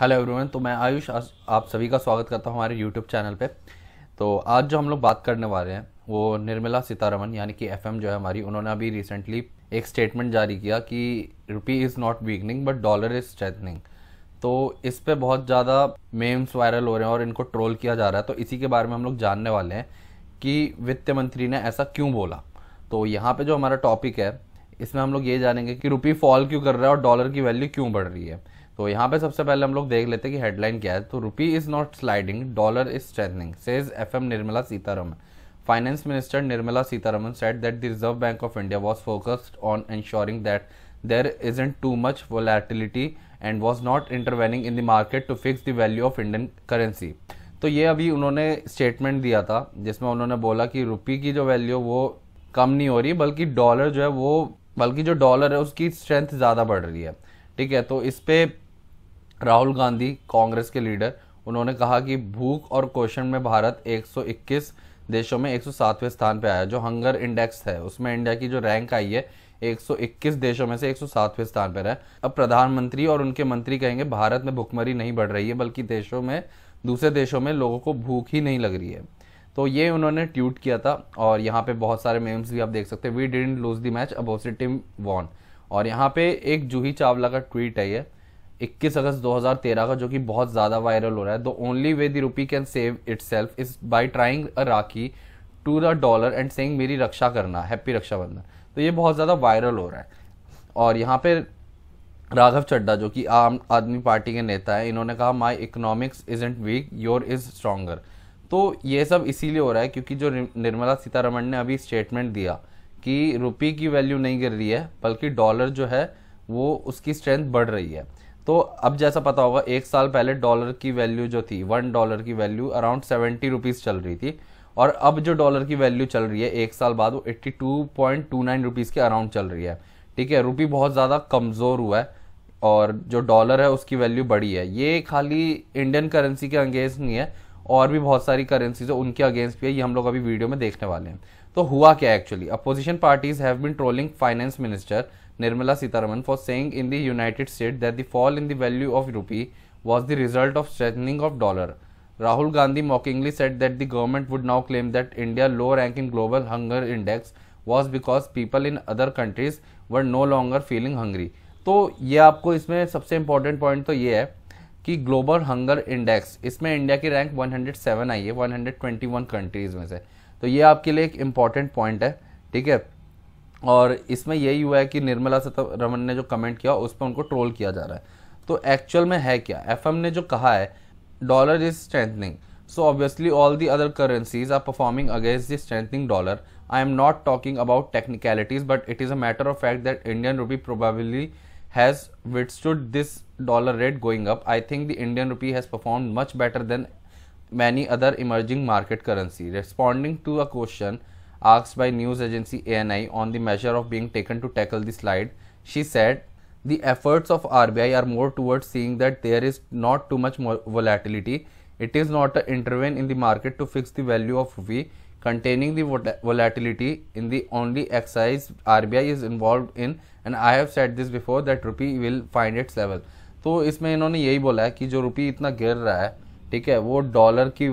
Hello everyone, तो मैं आयुष आप सभी का स्वागत करता हूं हमारे यूट्यूब चैनल पे। तो आज जो हम लोग बात करने वाले हैं वो निर्मला सीतारमण यानी कि एफएम जो है हमारी, उन्होंने अभी रिसेंटली एक स्टेटमेंट जारी किया कि rupee is not weakening but dollar is strengthening. तो इस पे बहुत ज़्यादा मेम्स वायरल हो रहे हैं और इनको ट्रोल किया जा रहा है। तो इसी के बारे में हम लोग जानने वाले हैं कि वित्त मंत्री ने ऐसा क्यों बोला। तो यहाँ पर जो हमारा टॉपिक है इसमें हम लोग ये जानेंगे कि रुपी फॉल क्यों कर रहा है और डॉलर की वैल्यू क्यों बढ़ रही है। तो यहाँ पे सबसे पहले हम लोग देख लेते हैं कि हेडलाइन क्या है। तो rupee is not sliding, dollar is strengthening, says FM Nirmala Sitharaman. Finance minister Nirmala Sitharaman said that the Reserve Bank of India was focused on ensuring that there isn't too much volatility and was not intervening in the market to fix the value of Indian currency. तो ये अभी उन्होंने statement दिया था जिसमें उन्होंने बोला कि रुपी की जो वैल्यू वो कम नहीं हो रही, बल्कि डॉलर जो है उसकी स्ट्रेंथ ज़्यादा बढ़ रही है। ठीक है, तो इस पर राहुल गांधी कांग्रेस के लीडर, उन्होंने कहा कि भूख और क्वेश्चन में भारत 121 देशों में 107वें स्थान पे आया। जो हंगर इंडेक्स है उसमें इंडिया की जो रैंक आई है 121 देशों में से 107वें स्थान पर है। अब प्रधानमंत्री और उनके मंत्री कहेंगे भारत में भुखमरी नहीं बढ़ रही है, बल्कि देशों में दूसरे देशों में लोगों को भूख ही नहीं लग रही है। तो ये उन्होंने ट्वीट किया था और यहाँ पर बहुत सारे मेम्स भी आप देख सकते हैं। We didn't lose the match, opposite team won. और यहाँ पे एक जूही चावला का ट्वीट है ये 21 अगस्त 2013 का, जो कि बहुत ज़्यादा वायरल हो रहा है। The only way the rupee can save itself is by trying a rakhi to the dollar and saying मेरी रक्षा करना, हैप्पी रक्षाबंधन। तो ये बहुत ज़्यादा वायरल हो रहा है। और यहाँ पे राघव चड्ढा जो कि आम आदमी पार्टी के नेता है, इन्होंने कहा my economics isn't weak, your is stronger. तो ये सब इसीलिए हो रहा है क्योंकि जो निर्मला सीतारमण ने अभी स्टेटमेंट दिया कि रुपी की वैल्यू नहीं गिर रही है, बल्कि डॉलर जो है वो उसकी स्ट्रेंथ बढ़ रही है। तो अब जैसा पता होगा, एक साल पहले डॉलर की वैल्यू जो थी, $1 की वैल्यू अराउंड 70 रुपीज़ चल रही थी, और अब जो डॉलर की वैल्यू चल रही है एक साल बाद वो 82.29 रुपीज़ के अराउंड चल रही है। ठीक है, रुपी बहुत ज़्यादा कमज़ोर हुआ है और जो डॉलर है उसकी वैल्यू बढ़ी है। ये खाली इंडियन करेंसी के अगेंस्ट नहीं है, और भी बहुत सारी करेंसीज है उनके अगेंस्ट भी है। ये हम लोग अभी वीडियो में देखने वाले हैं। तो हुआ क्या actually, opposition parties have been trolling finance minister Nirmala Sitharaman for saying in the United State that the fall in the value of rupee was the result of strengthening of dollar. Rahul Gandhi mockingly said that the government would now claim that India low rank in global hunger index was because people in other countries were no longer feeling hungry. तो ये आपको इसमें सबसे important point तो ये है कि global hunger index, इसमें इंडिया की रैंक 107 आई है 121 कंट्रीज़ में से। तो ये आपके लिए एक इम्पॉर्टेंट पॉइंट है। ठीक है, और इसमें यही हुआ है कि निर्मला सीतारमण ने जो कमेंट किया उस पर उनको ट्रोल किया जा रहा है। तो एक्चुअल में है क्या, एफएम ने जो कहा है dollar is strengthening, so obviously all the other currencies are performing against the strengthening dollar. I am not talking about technicalities but it is a matter of fact that Indian rupee probably has withstood this dollar rate going up. I think the Indian rupee has performed much better than many other emerging market currency. Responding to a question asked by news agency ANI on the measure of being taken to tackle the slide, she said the efforts of RBI are more towards seeing that there is not too much volatility. It is not an intervention in the market to fix the value of rupee. Containing the volatility in the only exercise RBI is involved in, and I have said this before that rupee will find its level. तो इसमें इन्होंने यही बोला है कि जो रुपी इतना गिर रहा है, ठीक है, वो डॉलर की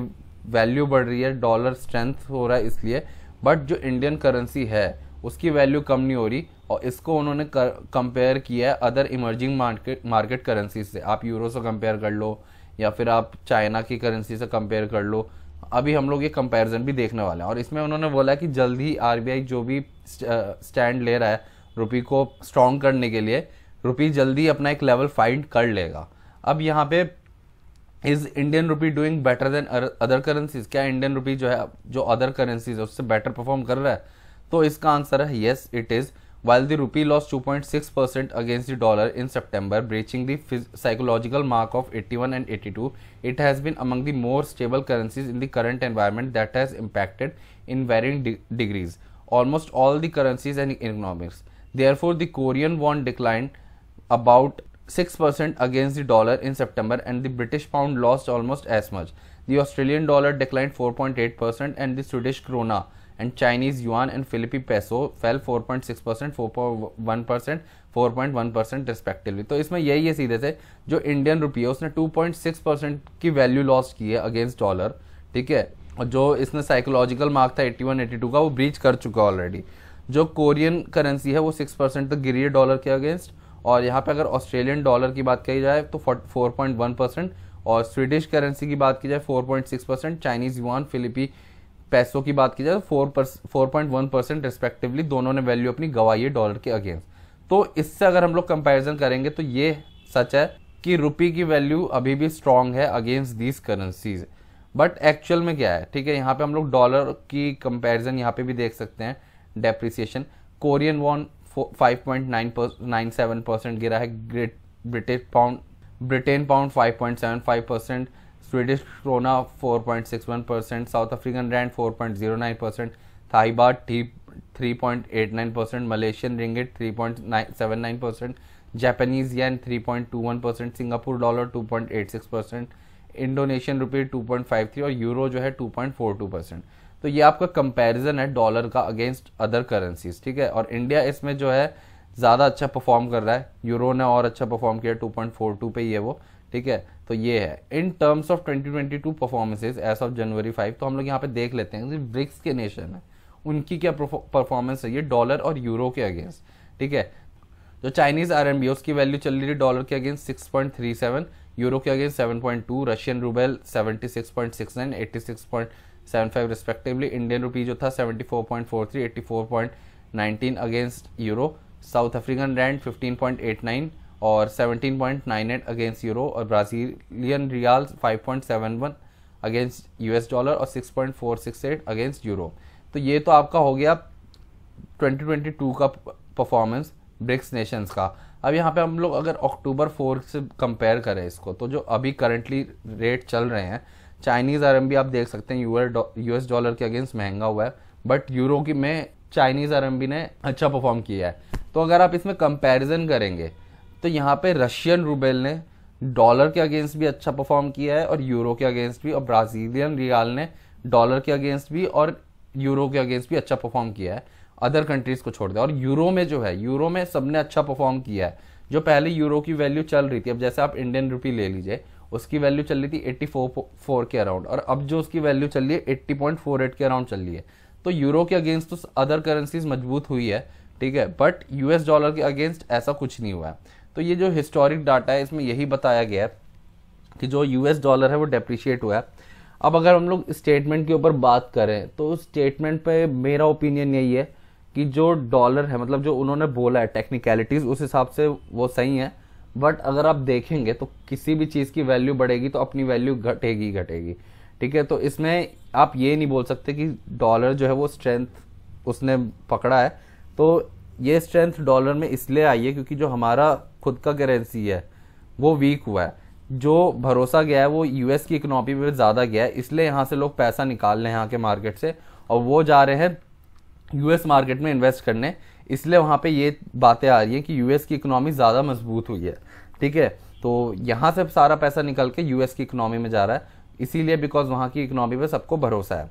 वैल्यू बढ़ रही है, डॉलर स्ट्रेंथ हो रहा है इसलिए, बट जो इंडियन करेंसी है उसकी वैल्यू कम नहीं हो रही। और इसको उन्होंने कंपेयर किया है अदर इमर्जिंग मार्केट करेंसी से। आप यूरो से कंपेयर कर लो या फिर आप चाइना की करेंसी से कंपेयर कर लो, अभी हम लोग ये कंपैरिजन भी देखने वाले हैं। और इसमें उन्होंने बोला कि जल्द ही आरबीआई जो भी स्टैंड ले रहा है रुपी को स्ट्रॉन्ग करने के लिए, रुपी जल्दी अपना एक लेवल फाइंड कर लेगा। अब यहाँ पे is Indian rupee doing better than other currencies, क्या इंडियन रुपी जो है जो अदर करेंसीज है उससे बेटर परफॉर्म कर रहा है? तो इसका आंसर है yes it is. While the rupee lost 2.6% against the dollar in September, breaching the psychological mark of 81 and 82, it has been among the more stable currencies in the current environment that has impacted in varying degrees almost all the currencies and economics. Therefore the Korean won declined about 6% against the dollar in September and the British pound lost almost as much. The Australian dollar declined 4.8% and the Swedish krona and Chinese yuan and Philippine peso fell 4.6%, 4.1%, 4.1% respectively. तो इसमें यही है सीधे से जो Indian rupee है उसने 2.6% की वैल्यू लॉस की है अगेंस्ट डॉलर, ठीक है। और जो इसने साइकोलॉजिकल मार्क था 81-82 का वो ब्रीच कर चुका है ऑलरेडी। जो कोरियन करेंसी है वो 6% तक गिरी है डॉलर के अगेंस्ट। और यहाँ पे अगर ऑस्ट्रेलियन डॉलर की बात की जाए तो 4.1% और स्वीडिश करेंसी की बात की जाए 4.6%, चाइनीज़ युआन फिलिपी पैसों की बात की जाए 4.1% रिस्पेक्टिवली दोनों ने वैल्यू अपनी गवाई है डॉलर के अगेंस्ट। तो इससे अगर हम लोग कंपैरिजन करेंगे तो ये सच है कि रुपी की वैल्यू अभी भी स्ट्रॉन्ग है against these currencies, but actual में क्या है, ठीक है। यहाँ पे हम लोग डॉलर की कंपैरिजन यहाँ पे भी देख सकते हैं डेप्रिसिएशन। कोरियन वॉन 5.97% गिरा है, Great Britain pound 5.75%, Swedish krona 4.61%, South African rand 4.09%, Thai baht 3.89%, Malaysian ringgit 3.79%, Japanese yen 3.21%, Singapore dollar 2.86%, Indonesian रुपये 2.53 और यूरो जो है 2.42%। तो ये आपका कंपैरिजन है डॉलर का अगेंस्ट अदर करेंसीज, ठीक है। और इंडिया इसमें जो है ज़्यादा अच्छा परफॉर्म कर रहा है, यूरो ने और अच्छा परफॉर्म किया 2.42 पे ही है वो, ठीक है। तो ये है in terms of 2022 performances as of January 5। तो हम लोग यहाँ पे देख लेते हैं ब्रिक्स के नेशन है उनकी क्या परफॉर्मेंस है ये डॉलर और यूरो के अगेंस्ट, ठीक है। जो चाइनीज़ RMB उसकी वैल्यू चल रही है डॉलर के अगेंस्ट 6.37, यूरो के against 7.2, Russian ruble 76.69, 86.75 respectively, Indian rupee जो था 74.43, 84.19 against euro, South African rand 15.89 और 17.98 अगेंस्ट यूरो और Brazilian real 5.71 against US dollar और 6.468 अगेंस्ट यूरो। तो ये तो आपका हो गया 2022 का परफॉर्मेंस ब्रिक्स नेशंस का। अब यहाँ पे हम लोग अगर अक्टूबर 4 से कंपेयर करें इसको तो जो अभी करंटली रेट चल रहे हैं चाइनीज़ RMB आप देख सकते हैं US डॉलर के अगेंस्ट महंगा हुआ है, बट यूरो की में चाइनीज़ RMB ने अच्छा परफॉर्म किया है। तो अगर आप इसमें कंपैरिजन करेंगे तो यहाँ पे रशियन रूबेल ने डॉलर के अगेंस्ट भी अच्छा परफॉर्म किया है और यूरो के अगेंस्ट भी, और ब्राज़ीलियन रियाल ने डॉलर के अगेंस्ट भी और यूरो के अगेंस्ट भी अच्छा परफॉर्म किया है अदर कंट्रीज़ को छोड़ दे। और यूरो में जो है यूरो में सबने अच्छा परफॉर्म किया है। जो पहले यूरो की वैल्यू चल रही थी, अब जैसे आप इंडियन रुपी ले लीजिए उसकी वैल्यू चल रही थी 84.4 के अराउंड और अब जो उसकी वैल्यू चल रही है 80.48 के अराउंड चल रही है। तो यूरो के अगेंस्ट तो अदर करेंसीज मजबूत हुई है, ठीक है, बट US डॉलर के अगेंस्ट ऐसा कुछ नहीं हुआ है। तो ये जो हिस्टोरिक डाटा है इसमें यही बताया गया है कि जो US डॉलर है वो डेप्रिशिएट हुआ है। अब अगर हम लोग स्टेटमेंट के ऊपर बात करें तो स्टेटमेंट पे मेरा ओपिनियन यही है कि जो डॉलर है मतलब जो उन्होंने बोला है टेक्निकलिटीज़ उस हिसाब से वो सही है, बट अगर आप देखेंगे तो किसी भी चीज़ की वैल्यू बढ़ेगी तो अपनी वैल्यू घटेगी, ठीक है। तो इसमें आप ये नहीं बोल सकते कि डॉलर जो है वो स्ट्रेंथ उसने पकड़ा है। तो ये स्ट्रेंथ डॉलर में इसलिए आई है क्योंकि जो हमारा खुद का करेंसी है वो वीक हुआ है, जो भरोसा गया है वो US की इकोनॉमी में ज़्यादा गया है, इसलिए यहाँ से लोग पैसा निकाल रहे हैं यहाँ के मार्केट से और वो जा रहे हैं US मार्केट में इन्वेस्ट करने, इसलिए वहाँ पे ये बातें आ रही हैं कि US की इकोनॉमी ज़्यादा मजबूत हुई है, ठीक है। तो यहाँ से सारा पैसा निकल के US की इकोनॉमी में जा रहा है, इसीलिए बिकॉज वहाँ की इकोनॉमी पर सबको भरोसा है।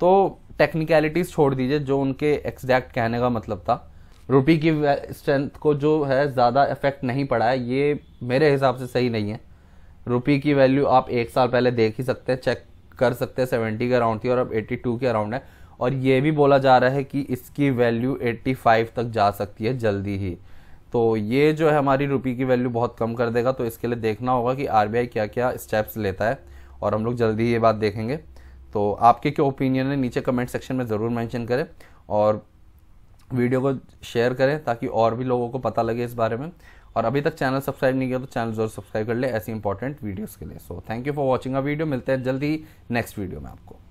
तो टेक्निकलिटीज़ छोड़ दीजिए, जो उनके एग्जैक्ट कहने का मतलब था रुपी की स्ट्रेंथ को जो है ज़्यादा इफेक्ट नहीं पड़ा है, ये मेरे हिसाब से सही नहीं है। रुपी की वैल्यू आप एक साल पहले देख ही सकते हैं, चेक कर सकते हैं, 70 के अराउंड थी और अब 82 के अराउंड है और ये भी बोला जा रहा है कि इसकी वैल्यू 85 तक जा सकती है जल्दी ही। तो ये जो है हमारी रुपी की वैल्यू बहुत कम कर देगा। तो इसके लिए देखना होगा कि RBI क्या क्या स्टेप्स लेता है और हम लोग जल्दी ही ये बात देखेंगे। तो आपके क्या ओपिनियन है नीचे कमेंट सेक्शन में ज़रूर मेंशन करें और वीडियो को शेयर करें ताकि और भी लोगों को पता लगे इस बारे में। और अभी तक चैनल सब्सक्राइब नहीं किया तो चैनल जरूर सब्सक्राइब कर ले ऐसी इंपॉर्टेंट वीडियोस के लिए। So thank you for watching a video, मिलते हैं जल्दी नेक्स्ट वीडियो में आपको।